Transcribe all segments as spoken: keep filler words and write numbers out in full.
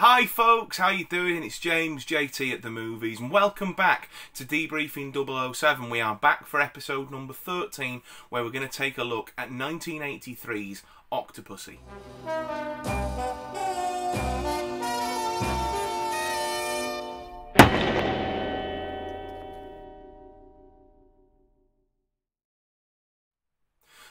Hi folks, how you doing? It's James J T at the movies and welcome back to Debriefing double oh seven. We are back for episode number thirteen where we're going to take a look at nineteen eighty-three's Octopussy.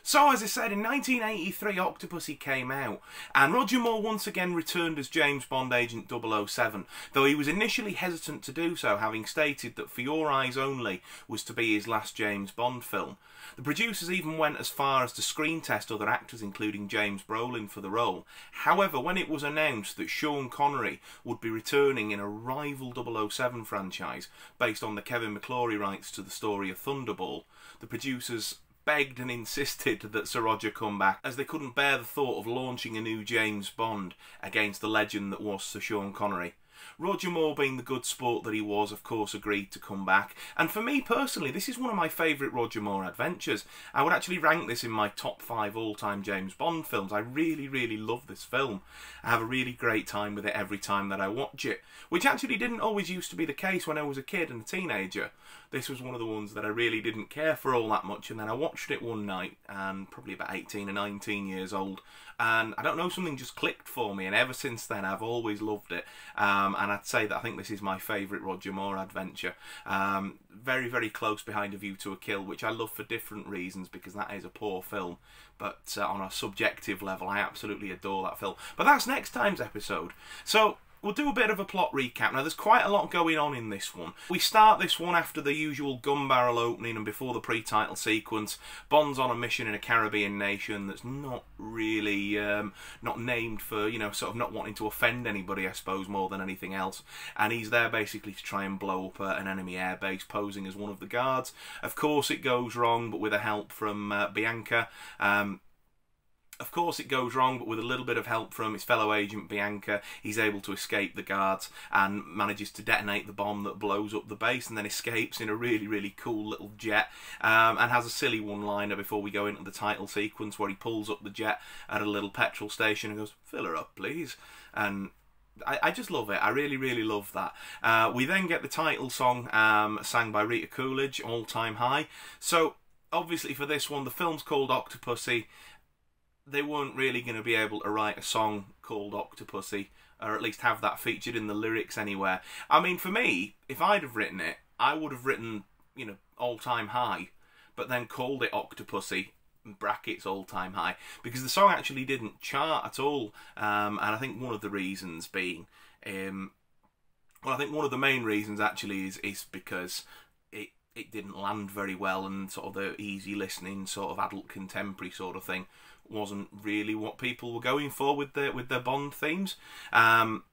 So, as I said, in nineteen eighty-three, Octopussy came out, and Roger Moore once again returned as James Bond Agent double oh seven, though he was initially hesitant to do so, having stated that For Your Eyes Only was to be his last James Bond film. The producers even went as far as to screen test other actors, including James Brolin, for the role. However, when it was announced that Sean Connery would be returning in a rival double oh seven franchise, based on the Kevin McClory rights to the story of Thunderball, the producers begged and insisted that Sir Roger come back, as they couldn't bear the thought of launching a new James Bond against the legend that was Sir Sean Connery. Roger Moore, being the good sport that he was, of course agreed to come back, and for me personally this is one of my favourite Roger Moore adventures. I would actually rank this in my top five all-time James Bond films. I really really love this film. I have a really great time with it every time that I watch it, which actually didn't always used to be the case when I was a kid and a teenager. This was one of the ones that I really didn't care for all that much, and then I watched it one night, and probably about eighteen or nineteen years old, and I don't know, something just clicked for me, and ever since then I've always loved it. um, Um, and I'd say that I think this is my favourite Roger Moore adventure. Um, very, very close behind A View to a Kill, which I love for different reasons, because that is a poor film. But uh, on a subjective level, I absolutely adore that film. But that's next time's episode. So we'll do a bit of a plot recap. Now, there's quite a lot going on in this one. We start this one after the usual gun barrel opening and before the pre-title sequence. Bond's on a mission in a Caribbean nation that's not really, um, not named for, you know, sort of not wanting to offend anybody, I suppose, more than anything else. And he's there basically to try and blow up uh, an enemy airbase, posing as one of the guards. Of course, it goes wrong, but with the help from uh, Bianca. Um, Of course it goes wrong, but with a little bit of help from his fellow agent Bianca, he's able to escape the guards and manages to detonate the bomb that blows up the base, and then escapes in a really, really cool little jet, um, and has a silly one-liner before we go into the title sequence where he pulls up the jet at a little petrol station and goes, "Fill her up, please." And I, I just love it. I really, really love that. Uh, we then get the title song um, sang by Rita Coolidge, All Time High. So, obviously for this one, the film's called Octopussy. They weren't really going to be able to write a song called Octopussy, or at least have that featured in the lyrics anywhere. I mean, for me, if I'd have written it, I would have written, you know, All Time High, but then called it Octopussy, brackets All Time High, because the song actually didn't chart at all, um, and I think one of the reasons being, um, well, I think one of the main reasons actually is, is because it, it didn't land very well, and sort of the easy listening, sort of adult contemporary sort of thing wasn't really what people were going for with their with their Bond themes. Um,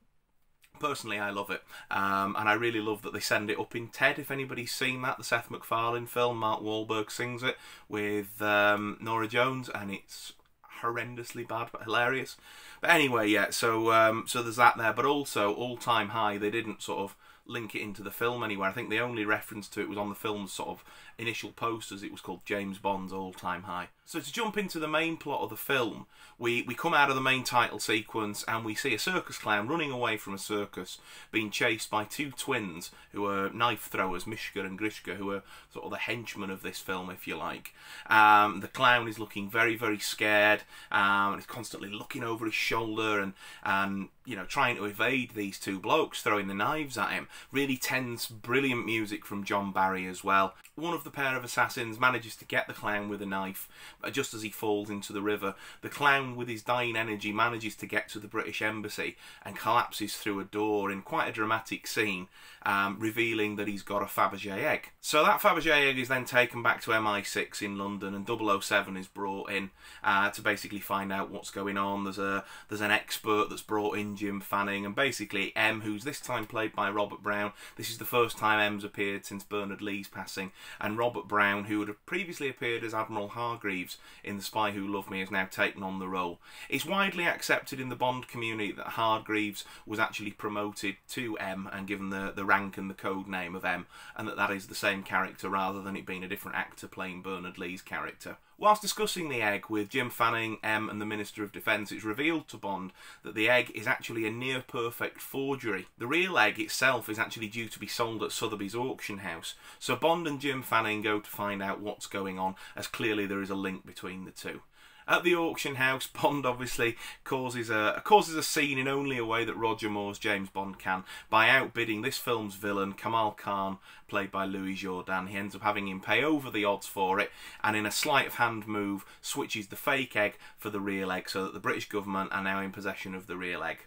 personally, I love it, um, and I really love that they send it up in Ted. If anybody's seen that, the Seth MacFarlane film, Mark Wahlberg sings it with um, Norah Jones, and it's horrendously bad but hilarious. But anyway, yeah. So um, so there's that there, but also All Time High. They didn't sort of link it into the film anywhere. I think the only reference to it was on the film's sort of initial posters. It was called James Bond's All Time High. So to jump into the main plot of the film, we, we come out of the main title sequence and we see a circus clown running away from a circus, being chased by two twins who are knife throwers, Mishka and Grishka, who are sort of the henchmen of this film, if you like. Um, the clown is looking very, very scared, um, and he's constantly looking over his shoulder and, and, you know, trying to evade these two blokes throwing the knives at him. Really tense, brilliant music from John Barry as well. One of the pair of assassins manages to get the clown with a knife just as he falls into the river. The clown, with his dying energy, manages to get to the British Embassy and collapses through a door in quite a dramatic scene, um, revealing that he's got a Fabergé egg. So that Fabergé egg is then taken back to M I six in London, and double oh seven is brought in uh, to basically find out what's going on. There's a there's an expert that's brought in, Jim Fanning, and basically M, who's this time played by Robert Brown. This is the first time M's appeared since Bernard Lee's passing, and Robert Brown, who would have previously appeared as Admiral Hargreaves in The Spy Who Loved Me, has now taken on the role. It's widely accepted in the Bond community that Hargreaves was actually promoted to M and given the, the rank and the code name of M, and that that is the same character rather than it being a different actor playing Bernard Lee's character. Whilst discussing the egg with Jim Fanning, M and the Minister of Defence, it's revealed to Bond that the egg is actually a near-perfect forgery. The real egg itself is actually due to be sold at Sotheby's auction house, so Bond and Jim Fanning go to find out what's going on, as clearly there is a link between the two. At the auction house, Bond obviously causes a causes a scene in only a way that Roger Moore's James Bond can, by outbidding this film's villain, Kamal Khan, played by Louis Jourdan. He ends up having him pay over the odds for it, and in a sleight of hand move, switches the fake egg for the real egg, so that the British government are now in possession of the real egg.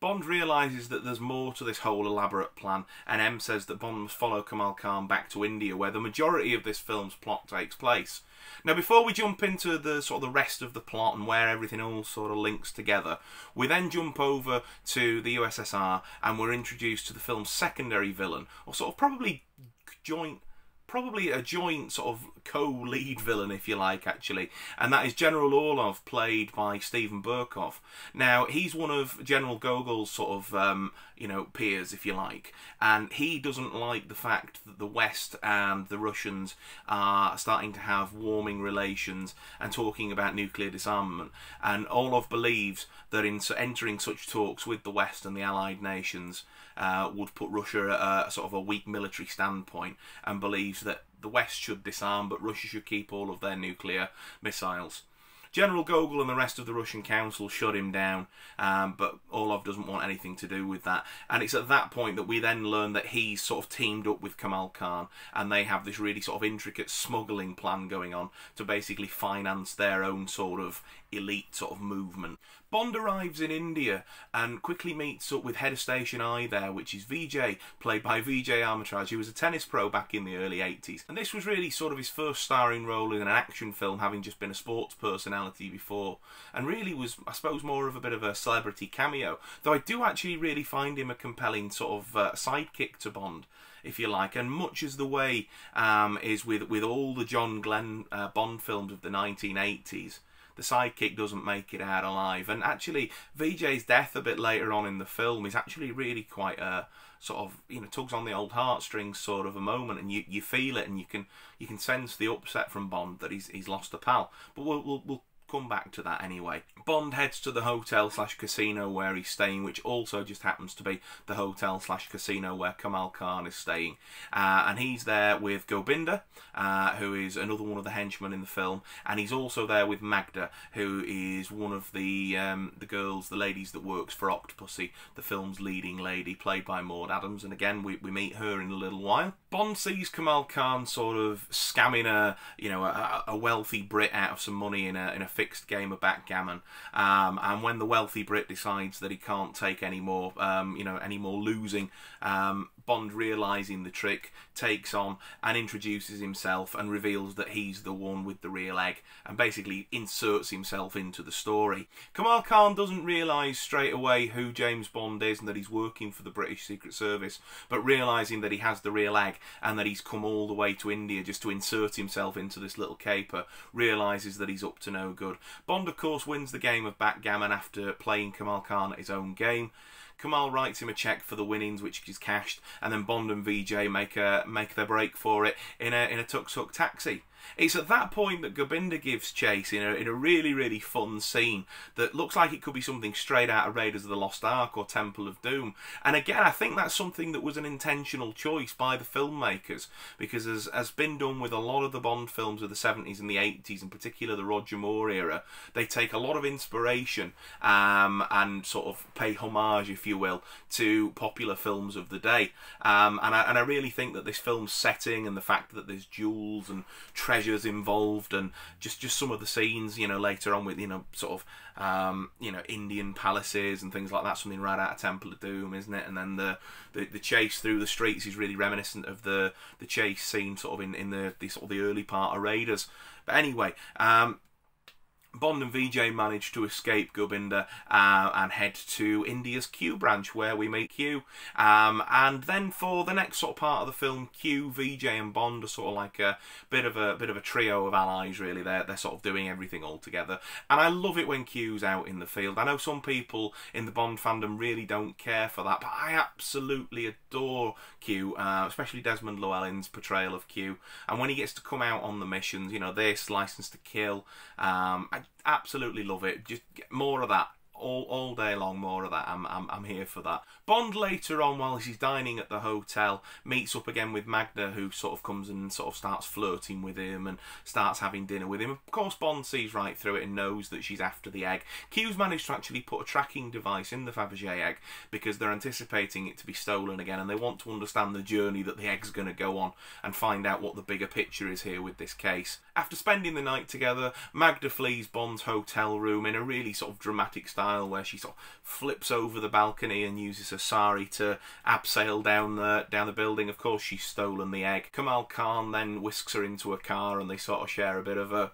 Bond realises that there's more to this whole elaborate plan, and M says that Bond must follow Kamal Khan back to India, where the majority of this film's plot takes place. Now, before we jump into the sort of the rest of the plot and where everything all sort of links together, we then jump over to the U S S R, and we're introduced to the film's secondary villain, or sort of probably joint... probably a joint sort of co-lead villain, if you like, actually, and that is General Orlov, played by Stephen Berkoff. Now, he's one of General Gogol's sort of, um, you know, peers, if you like, and he doesn't like the fact that the West and the Russians are starting to have warming relations and talking about nuclear disarmament, and Orlov believes that in entering such talks with the West and the Allied nations uh, would put Russia at a sort of a weak military standpoint, and believes that the West should disarm, but Russia should keep all of their nuclear missiles. General Gogol and the rest of the Russian Council shut him down, um, but Orlov doesn't want anything to do with that. And it's at that point that we then learn that he's sort of teamed up with Kamal Khan, and they have this really sort of intricate smuggling plan going on to basically finance their own sort of elite sort of movement. Bond arrives in India and quickly meets up with Head of Station I there, which is Vijay, played by Vijay Armitage, who was a tennis pro back in the early eighties. And this was really sort of his first starring role in an action film, having just been a sports personality before. And really was, I suppose, more of a bit of a celebrity cameo. Though I do actually really find him a compelling sort of uh, sidekick to Bond, if you like. And much as the way um, is with, with all the John Glen uh, Bond films of the nineteen eighties, the sidekick doesn't make it out alive. And actually, Vijay's death a bit later on in the film is actually really quite a sort of, you know, tugs on the old heartstrings sort of a moment, and you, you feel it, and you can you can sense the upset from Bond that he's he's lost a pal. But we'll we'll, we'll come back to that anyway. Bond heads to the hotel slash casino where he's staying, which also just happens to be the hotel slash casino where Kamal Khan is staying. Uh, and he's there with Gobinda, uh, who is another one of the henchmen in the film, and he's also there with Magda, who is one of the um, the girls, the ladies that works for Octopussy, the film's leading lady, played by Maude Adams. And again, we, we meet her in a little while. Bond sees Kamal Khan sort of scamming a, you know, a, a wealthy Brit out of some money in a, in a fixed game of backgammon, um, and when the wealthy Brit decides that he can't take any more, um, you know, any more losing, um, Bond, realising the trick, takes on and introduces himself and reveals that he's the one with the real egg, and basically inserts himself into the story. Kamal Khan doesn't realise straight away who James Bond is and that he's working for the British Secret Service, but realising that he has the real egg and that he's come all the way to India just to insert himself into this little caper, realises that he's up to no good. Bond, of course, wins the game of backgammon after playing Kamal Khan at his own game. Kamal writes him a cheque for the winnings, which is cashed, and then Bond and Vijay make a, make their break for it in a in a tuk-tuk taxi. It's at that point that Gobinda gives chase in a, in a really, really fun scene that looks like it could be something straight out of Raiders of the Lost Ark or Temple of Doom. And again, I think that's something that was an intentional choice by the filmmakers, because as has been done with a lot of the Bond films of the seventies and the eighties, in particular the Roger Moore era, they take a lot of inspiration um, and sort of pay homage, if you will, to popular films of the day. Um, and, I, and I really think that this film's setting and the fact that there's jewels and treasures involved, and just just some of the scenes, you know, later on with, you know, sort of um you know, Indian palaces and things like that, something right out of Temple of Doom, isn't it? And then the the, the chase through the streets is really reminiscent of the the chase scene sort of in in the, the sort of the early part of Raiders. But anyway, um Bond and Vijay manage to escape Gobinda uh, and head to India's Q branch, where we meet Q. Um, and then for the next sort of part of the film, Q, Vijay, and Bond are sort of like a bit of a bit of a trio of allies. Really, they're they're sort of doing everything all together. And I love it when Q's out in the field. I know some people in the Bond fandom really don't care for that, but I absolutely adore Q, uh, especially Desmond Llewellyn's portrayal of Q. And when he gets to come out on the missions, you know, this License to Kill. Um, I absolutely love it. Just get more of that. All, all day long, more of that. I'm, I'm, I'm here for that. Bond later on, while he's dining at the hotel, meets up again with Magda, who sort of comes and sort of starts flirting with him and starts having dinner with him. Of course, Bond sees right through it and knows that she's after the egg. Q's managed to actually put a tracking device in the Fabergé egg because they're anticipating it to be stolen again, and they want to understand the journey that the egg's going to go on and find out what the bigger picture is here with this case. After spending the night together, Magda flees Bond's hotel room in a really sort of dramatic style, where she sort of flips over the balcony and uses her sari to abseil down the down the building. Of course, she's stolen the egg. Kamal Khan then whisks her into a car, and they sort of share a bit of a,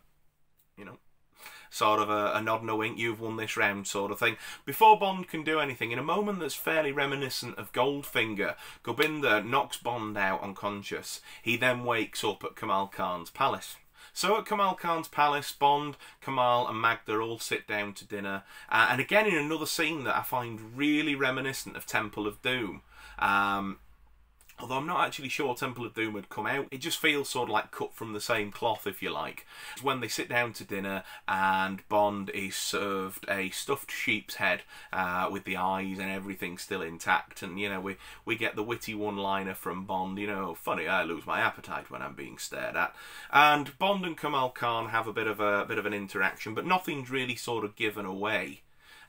you know, sort of a, a nod and a wink, you've won this round sort of thing. Before Bond can do anything, in a moment that's fairly reminiscent of Goldfinger, Gobinda knocks Bond out unconscious. He then wakes up at Kamal Khan's palace. So at Kamal Khan's palace, Bond, Kamal and Magda all sit down to dinner. Uh, and again, in another scene that I find really reminiscent of Temple of Doom. Um, although I'm not actually sure Temple of Doom had come out. It just feels sort of like cut from the same cloth, if you like. It's when they sit down to dinner and Bond is served a stuffed sheep's head uh, with the eyes and everything still intact. And, you know, we, we get the witty one-liner from Bond, you know, funny, I lose my appetite when I'm being stared at. And Bond and Kamal Khan have a bit of a, a bit of an interaction, but nothing's really sort of given away.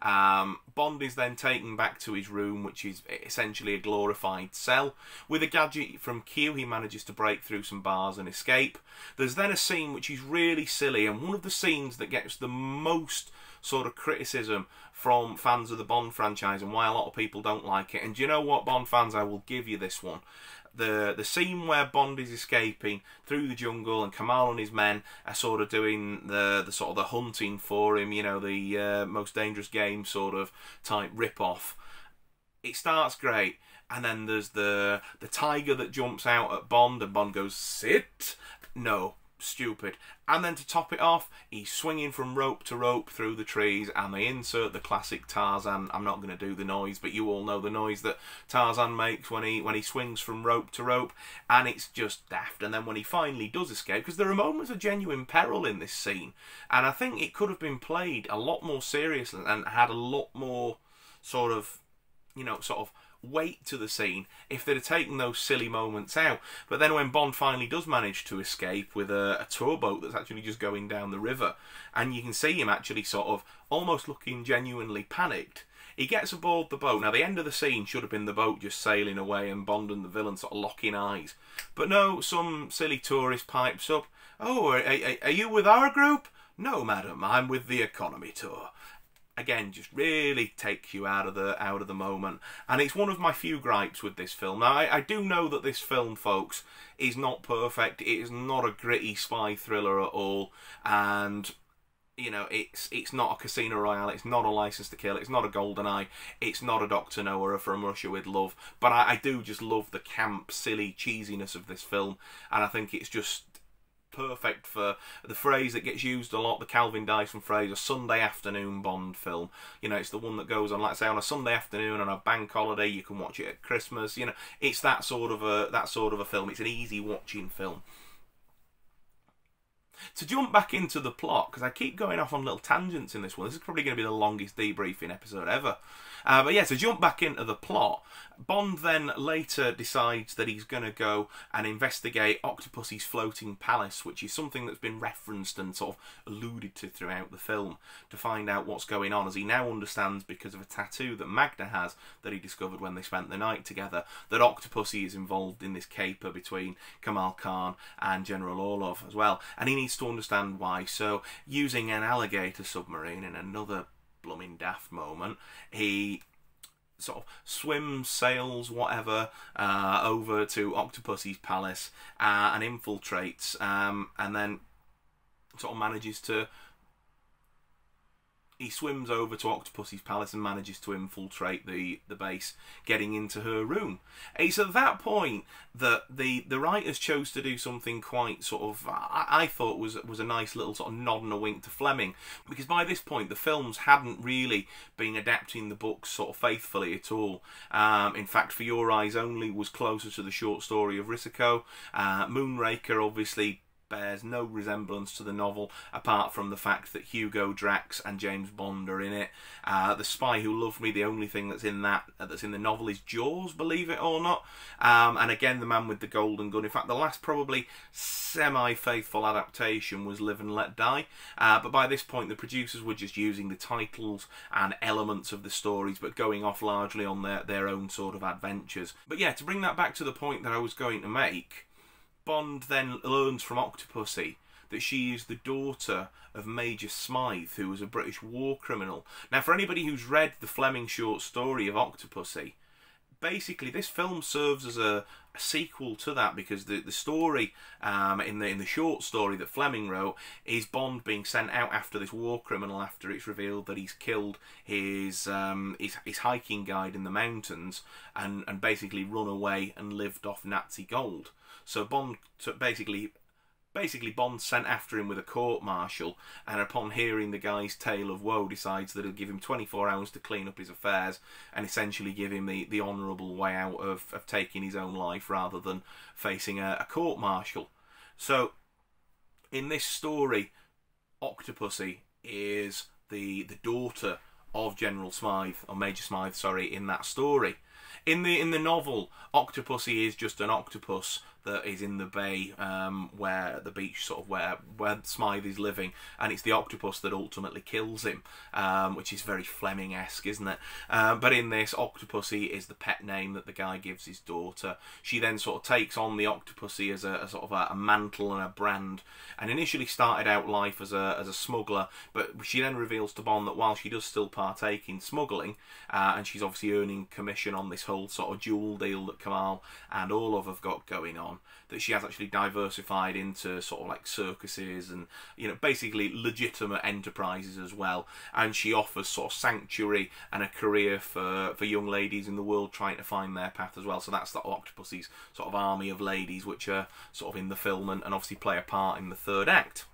Um, Bond is then taken back to his room, which is essentially a glorified cell. With a gadget from Q, he manages to break through some bars and escape. There's then a scene which is really silly, and one of the scenes that gets the most sort of criticism from fans of the Bond franchise, and why a lot of people don't like it. And do you know what, Bond fans, I will give you this one. The, the scene where Bond is escaping through the jungle and Kamal and his men are sort of doing the, the sort of the hunting for him, you know, the uh, Most Dangerous Game sort of type rip-off. It starts great, and then there's the, the tiger that jumps out at Bond, and Bond goes, sit? No. Stupid. And then to top it off, he's swinging from rope to rope through the trees, and they insert the classic Tarzan. I'm not going to do the noise, but you all know the noise that Tarzan makes when he when he swings from rope to rope, and it's just daft. And then when he finally does escape, because there are moments of genuine peril in this scene, and I think it could have been played a lot more seriously and had a lot more sort of, you know, sort of weight to the scene if they'd have taken those silly moments out. But then when Bond finally does manage to escape with a, a tour boat that's actually just going down the river, and you can see him actually sort of almost looking genuinely panicked, he gets aboard the boat. Now, the end of the scene should have been the boat just sailing away and Bond and the villain sort of locking eyes, but no, some silly tourist pipes up, oh, are, are, are you with our group? No, madam, I'm with the economy tour. Again, just really takes you out of the out of the moment, and it's one of my few gripes with this film. Now, I, I do know that this film, folks, is not perfect. It is not a gritty spy thriller at all, and you know, it's it's not a Casino Royale, it's not a License to Kill, it's not a GoldenEye, it's not a Doctor No or a From Russia with Love. But I, I do just love the camp, silly cheesiness of this film, and I think it's just perfect for the phrase that gets used a lot, the Calvin Dyson phrase, a Sunday afternoon Bond film. You know, it's the one that goes on, like say, on a Sunday afternoon on a bank holiday. You can watch it at Christmas. You know, it's that sort of a that sort of a film. It's an easy watching film. To jump back into the plot, because I keep going off on little tangents in this one. This is probably going to be the longest debriefing episode ever. Uh, but yeah, to jump back into the plot, Bond then later decides that he's going to go and investigate Octopussy's floating palace, which is something that's been referenced and sort of alluded to throughout the film, to find out what's going on, as he now understands, because of a tattoo that Magda has that he discovered when they spent the night together, that Octopussy is involved in this caper between Kamal Khan and General Orlov as well. And he needs to understand why. So, using an alligator submarine in another blooming daft moment, he sort of swims, sails, whatever, uh, over to Octopussy's palace uh, and infiltrates, um, and then sort of manages to he swims over to Octopussy's palace and manages to infiltrate the, the base, getting into her room. It's at that point that the, the writers chose to do something quite sort of, I, I thought was, was a nice little sort of nod and a wink to Fleming, because by this point the films hadn't really been adapting the books sort of faithfully at all. Um, in fact, For Your Eyes Only was closer to the short story of Risiko. Uh, Moonraker obviously bears no resemblance to the novel apart from the fact that Hugo Drax and James Bond are in it. Uh, The Spy Who Loved Me, the only thing that's in that uh, that's in the novel is Jaws, believe it or not. Um, and again, The Man with the Golden Gun. In fact, the last probably semi-faithful adaptation was Live and Let Die. Uh, but by this point, the producers were just using the titles and elements of the stories, but going off largely on their, their own sort of adventures. But yeah, to bring that back to the point that I was going to make, Bond then learns from Octopussy that she is the daughter of Major Smythe, who was a British war criminal. Now, for anybody who's read the Fleming short story of Octopussy, basically this film serves as a, a sequel to that, because the, the story um, in, the, in the short story that Fleming wrote is Bond being sent out after this war criminal after it's revealed that he's killed his, um, his, his hiking guide in the mountains and, and basically run away and lived off Nazi gold. So Bond basically, basically Bond sent after him with a court-martial, and upon hearing the guy's tale of woe, decides that he'll give him twenty-four hours to clean up his affairs and essentially give him the, the honourable way out of, of taking his own life rather than facing a, a court-martial. So in this story, Octopussy is the, the daughter of General Smythe, or Major Smythe, sorry, in that story. In the in the novel, Octopussy is just an octopus that is in the bay um, where the beach, sort of where where Smythe is living, and it's the octopus that ultimately kills him, um, which is very Fleming-esque, isn't it? Uh, but in this, Octopussy is the pet name that the guy gives his daughter. She then sort of takes on the Octopussy as a, a sort of a, a mantle and a brand, and initially started out life as a as a smuggler. But she then reveals to Bond that while she does still partake in smuggling, uh, and she's obviously earning commission on this whole sort of dual deal that Kamal and Orlov have got going on, that she has actually diversified into sort of like circuses and, you know, basically legitimate enterprises as well. And she offers sort of sanctuary and a career for, for young ladies in the world trying to find their path as well. So that's the Octopussy's sort of army of ladies, which are sort of in the film and, and obviously play a part in the third act.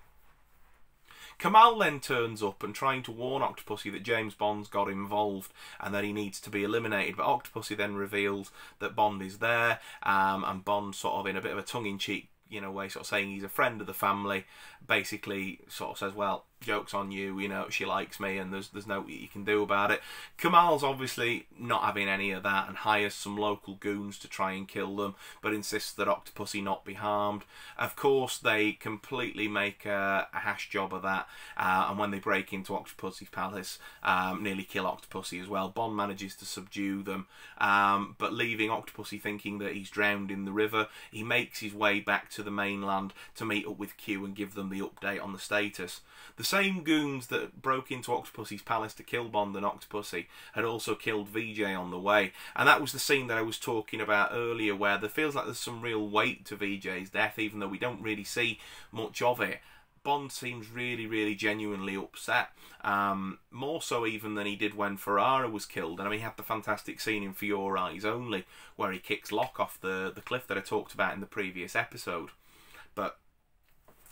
Kamal then turns up and trying to warn Octopussy that James Bond's got involved and that he needs to be eliminated. But Octopussy then reveals that Bond is there, um, and Bond sort of in a bit of a tongue-in-cheek, you know, way, sort of saying he's a friend of the family, basically sort of says, well, joke's on you, you know, she likes me and there's there's no you can do about it. Kamal's obviously not having any of that and hires some local goons to try and kill them, but insists that Octopussy not be harmed. Of course, they completely make a, a hash job of that, uh, and when they break into Octopussy's palace, um, nearly kill Octopussy as well. Bond manages to subdue them, um, but leaving Octopussy thinking that he's drowned in the river, he makes his way back to the mainland to meet up with Q and give them the update on the status. The same goons that broke into Octopussy's palace to kill Bond and Octopussy had also killed V J on the way, and that was the scene that I was talking about earlier, where there feels like there's some real weight to V J's death, even though we don't really see much of it. Bond seems really, really genuinely upset, um, more so even than he did when Ferrara was killed. And I mean, he had the fantastic scene in For Your Eyes Only where he kicks Locke off the, the cliff that I talked about in the previous episode. But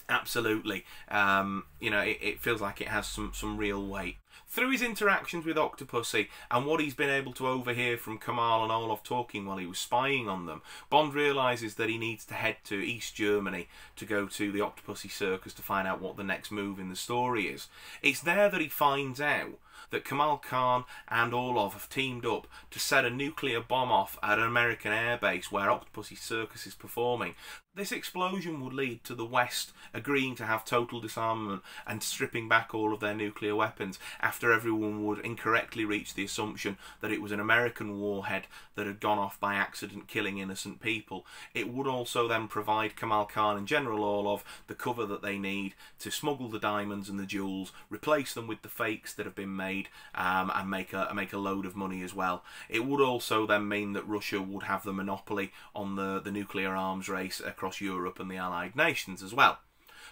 absolutely, um, you know, it, it feels like it has some, some real weight. Through his interactions with Octopussy and what he's been able to overhear from Kamal and Orlov talking while he was spying on them, Bond realises that he needs to head to East Germany to go to the Octopussy circus to find out what the next move in the story is. It's there that he finds out that Kamal Khan and Orlov have teamed up to set a nuclear bomb off at an American airbase where Octopussy circus is performing. This explosion would lead to the West agreeing to have total disarmament and stripping back all of their nuclear weapons, after everyone would incorrectly reach the assumption that it was an American warhead that had gone off by accident, killing innocent people. It would also then provide Kamal Khan and General Orlov the cover that they need to smuggle the diamonds and the jewels, replace them with the fakes that have been made, um, and make a, make a load of money as well. It would also then mean that Russia would have the monopoly on the, the nuclear arms race across Europe and the Allied nations as well.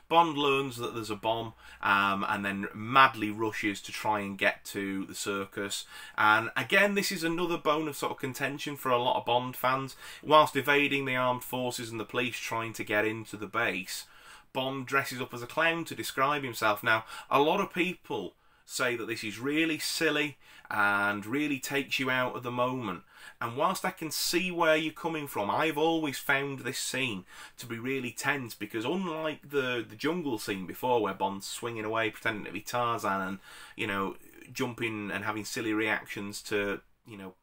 Bond learns that there's a bomb um, and then madly rushes to try and get to the circus. And again, this is another bone of sort of contention for a lot of Bond fans. Whilst evading the armed forces and the police trying to get into the base, Bond dresses up as a clown to describe himself. Now, a lot of people say that this is really silly and really takes you out of the moment. And whilst I can see where you're coming from, I've always found this scene to be really tense, because unlike the, the jungle scene before where Bond's swinging away pretending to be Tarzan and, you know, jumping and having silly reactions to, you know,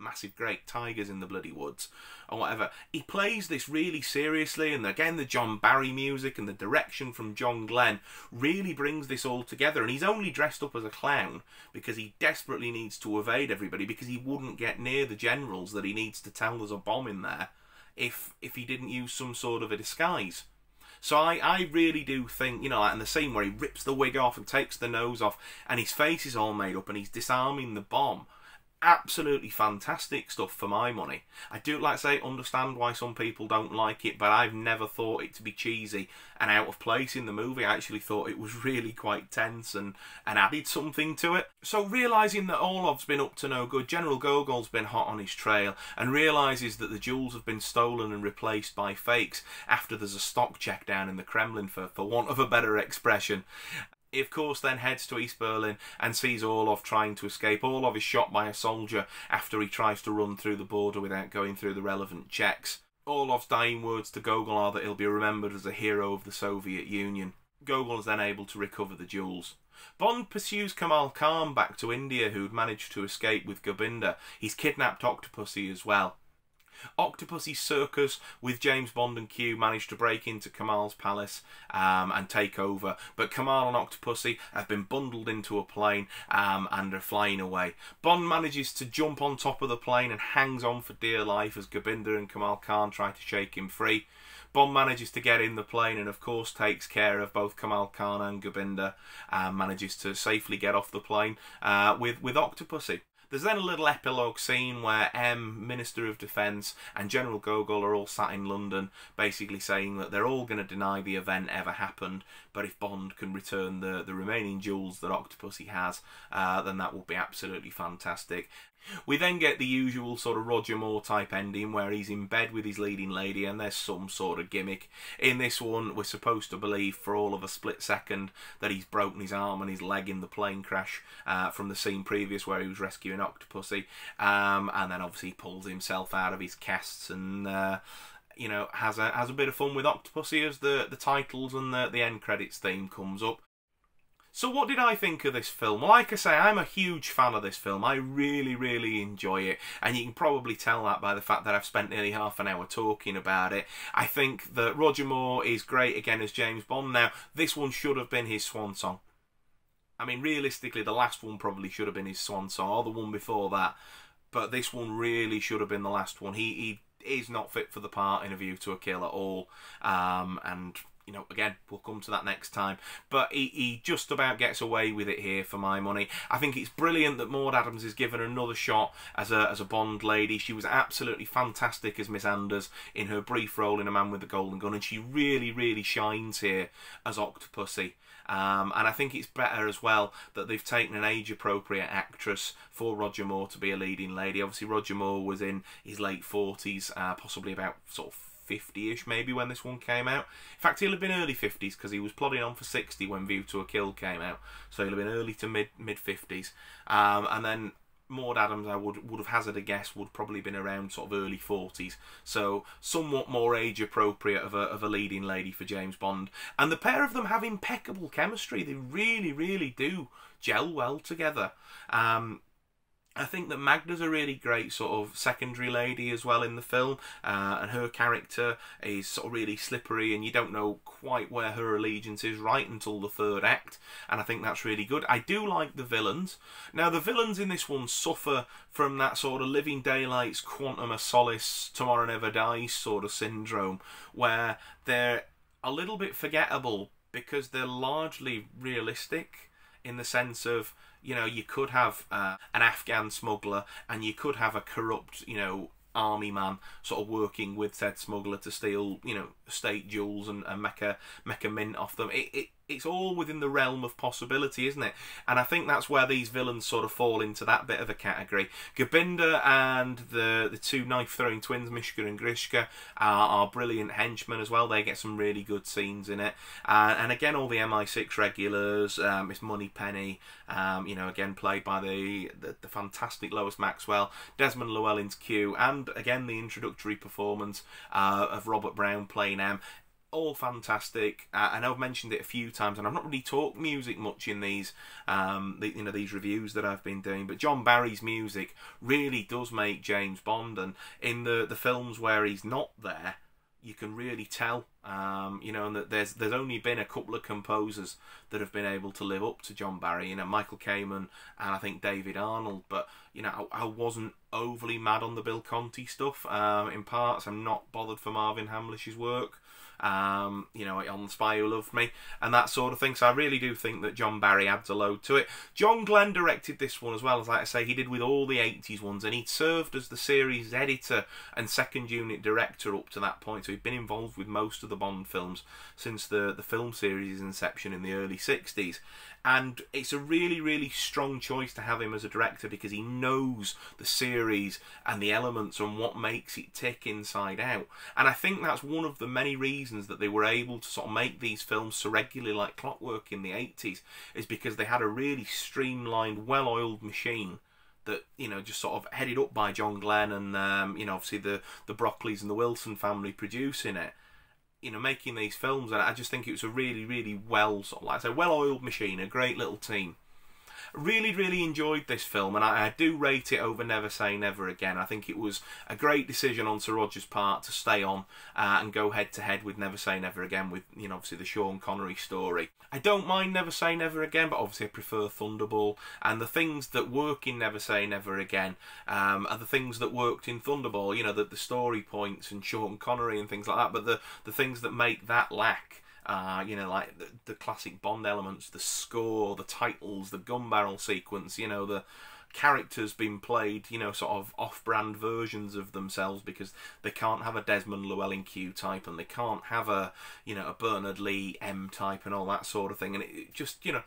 massive great tigers in the bloody woods or whatever, he plays this really seriously. And again, the John Barry music and the direction from John Glen really brings this all together. And he's only dressed up as a clown because he desperately needs to evade everybody, because he wouldn't get near the generals that he needs to tell there's a bomb in there if if he didn't use some sort of a disguise. So I, I really do think, you know, and the scene where he rips the wig off and takes the nose off and his face is all made up and he's disarming the bomb, absolutely fantastic stuff for my money. I do, like I say, understand why some people don't like it, but I've never thought it to be cheesy and out of place in the movie. I actually thought it was really quite tense and, and added something to it. So realising that Orlov's been up to no good, General Gogol's been hot on his trail, and realises that the jewels have been stolen and replaced by fakes after there's a stock check down in the Kremlin, for, for want of a better expression. He, of course, then heads to East Berlin and sees Orlov trying to escape. Orlov is shot by a soldier after he tries to run through the border without going through the relevant checks. Orlov's dying words to Gogol are that he'll be remembered as a hero of the Soviet Union. Gogol is then able to recover the jewels. Bond pursues Kamal Khan back to India, who'd managed to escape with Gobinda. He's kidnapped Octopussy as well. Octopussy's circus with James Bond and Q managed to break into Kamal's palace um, and take over, but Kamal and Octopussy have been bundled into a plane um, and are flying away. Bond manages to jump on top of the plane and hangs on for dear life as Gobinda and Kamal Khan try to shake him free. Bond manages to get in the plane and of course takes care of both Kamal Khan and Gobinda, and manages to safely get off the plane uh, with, with Octopussy. There's then a little epilogue scene where M, Minister of Defence, and General Gogol are all sat in London, basically saying that they're all going to deny the event ever happened, but if Bond can return the, the remaining jewels that Octopussy has, uh, then that will be absolutely fantastic. We then get the usual sort of Roger Moore type ending where he's in bed with his leading lady and there's some sort of gimmick. In this one, we're supposed to believe for all of a split second that he's broken his arm and his leg in the plane crash uh, from the scene previous where he was rescuing Octopussy. Um, and then obviously he pulls himself out of his casts and uh, you know, has a, has a bit of fun with Octopussy as the, the titles and the, the end credits theme comes up. So what did I think of this film? Like I say, I'm a huge fan of this film. I really, really enjoy it. And you can probably tell that by the fact that I've spent nearly half an hour talking about it. I think that Roger Moore is great again as James Bond. Now, this one should have been his swan song. I mean, realistically, the last one probably should have been his swan song, or the one before that. But this one really should have been the last one. He, he is not fit for the part in A View to a Kill at all. Um, and... You know, again, we'll come to that next time. But he, he just about gets away with it here for my money. I think it's brilliant that Maude Adams is given another shot as a, as a Bond lady. She was absolutely fantastic as Miss Anders in her brief role in A Man with a Golden Gun. And she really, really shines here as Octopussy. Um, and I think it's better as well that they've taken an age-appropriate actress for Roger Moore to be a leading lady. Obviously, Roger Moore was in his late forties, uh, possibly about sort of fifty-ish maybe when this one came out. In fact, he'll have been early fifties because he was plodding on for sixty when View to a Kill came out. So he'll have been early to mid mid fifties. Um, and then Maude Adams, I would would have hazarded a guess, would probably have been around sort of early forties. So somewhat more age appropriate of a, of a leading lady for James Bond. And the pair of them have impeccable chemistry. They really, really do gel well together. Um, I think that Magda's a really great sort of secondary lady as well in the film, uh, and her character is sort of really slippery and you don't know quite where her allegiance is right until the third act, and I think that's really good. I do like the villains. Now, the villains in this one suffer from that sort of Living Daylights, Quantum of Solace, Tomorrow Never Dies sort of syndrome, where they're a little bit forgettable because they're largely realistic in the sense of, you know, you could have uh, an Afghan smuggler and you could have a corrupt, you know, army man sort of working with said smuggler to steal, you know, state jewels and, and make, a, make a mint off them. It, it, it's all within the realm of possibility, isn't it? And I think that's where these villains sort of fall into that bit of a category. Gobinda and the, the two knife-throwing twins, Mishka and Grishka, are, are brilliant henchmen as well. They get some really good scenes in it. Uh, and again, all the M I six regulars, um, it's Moneypenny, um, you know, again, played by the, the, the fantastic Lois Maxwell, Desmond Llewellyn's Q, and again, the introductory performance uh, of Robert Brown playing M. All fantastic. Uh, I know I've mentioned it a few times, and I've not really talked music much in these, um, the, you know, these reviews that I've been doing. But John Barry's music really does make James Bond, and in the the films where he's not there, you can really tell. Um, you know, and that there's there's only been a couple of composers that have been able to live up to John Barry. You know, Michael Kamen and I think David Arnold. But you know, I, I wasn't overly mad on the Bill Conti stuff. Um, in parts, I'm not bothered for Marvin Hamlish's work. Um, you know, on The Spy Who Loved Me and that sort of thing. So I really do think that John Barry adds a load to it. John Glen directed this one as well, as like I say, he did with all the eighties ones, and he'd served as the series editor and second unit director up to that point. So he'd been involved with most of the Bond films since the, the film series' inception in the early sixties. And it's a really, really strong choice to have him as a director, because he knows the series and the elements and what makes it tick inside out. And I think that's one of the many reasons that they were able to sort of make these films so regularly like clockwork in the eighties, is because they had a really streamlined, well-oiled machine that, you know, just sort of headed up by John Glenn and, um, you know, obviously the, the Broccoli's and the Wilson family producing it. You know, making these films, and I just think it was a really, really well, sort of, like I say, well-oiled machine, a great little team. Really, really enjoyed this film, and I, I do rate it over Never Say Never Again. I think it was a great decision on Sir Roger's part to stay on uh, and go head-to-head with Never Say Never Again, with, you know, obviously the Sean Connery story. I don't mind Never Say Never Again, but obviously I prefer Thunderball, and the things that work in Never Say Never Again um, are the things that worked in Thunderball, you know, the, the story points and Sean Connery and things like that. But the, the things that make that lack, Uh, you know, like the, the classic Bond elements, the score, the titles, the gun barrel sequence, you know, the characters being played, you know, sort of off-brand versions of themselves, because they can't have a Desmond Llewellyn Q type, and they can't have a, you know, a Bernard Lee M type and all that sort of thing. And it just, you know,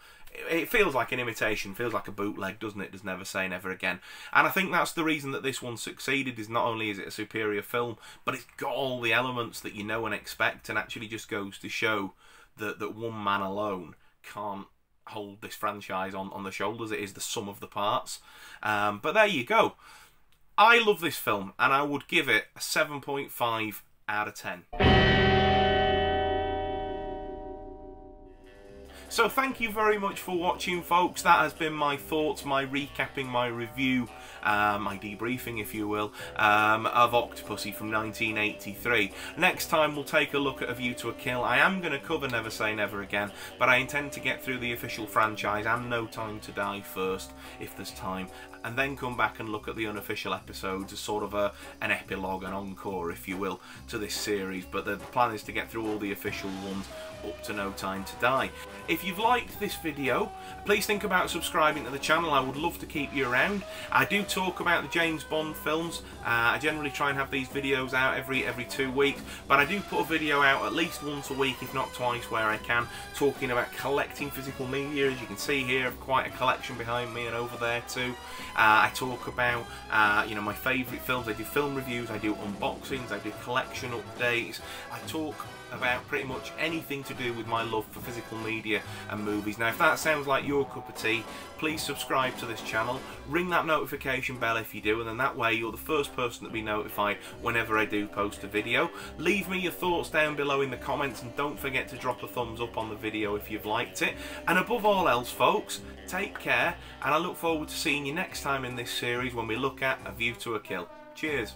it feels like an imitation, feels like a bootleg, doesn't it? Does Never Say Never Again. And I think that's the reason that this one succeeded, is not only is it a superior film, but it's got all the elements that you know and expect, and actually just goes to show that, that one man alone can't hold this franchise on, on the shoulders. It is the sum of the parts. Um, but there you go. I love this film, and I would give it a seven point five out of ten. So thank you very much for watching, folks. That has been my thoughts, my recapping, my review, uh, my debriefing, if you will, um, of Octopussy from nineteen eighty-three. Next time we'll take a look at A View to a Kill. I am going to cover Never Say Never Again, but I intend to get through the official franchise and No Time to Die first, if there's time, and then come back and look at the unofficial episodes as sort of a, an epilogue, an encore, if you will, to this series. But the plan is to get through all the official ones up to No Time to Die. If you've liked this video, please think about subscribing to the channel. I would love to keep you around. I do talk about the James Bond films. uh, I generally try and have these videos out every every two weeks, but I do put a video out at least once a week, if not twice, where I can, talking about collecting physical media. As you can see here, I've quite a collection behind me and over there too. uh, I talk about uh, you know, my favourite films. I do film reviews, I do unboxings, I do collection updates. I talk about pretty much anything to do with my love for physical media and movies. Now, if that sounds like your cup of tea, please subscribe to this channel, ring that notification bell if you do, and then that way you're the first person to be notified whenever I do post a video. Leave me your thoughts down below in the comments, and don't forget to drop a thumbs up on the video if you've liked it. And above all else, folks, take care, and I look forward to seeing you next time in this series when we look at A View to a Kill. Cheers.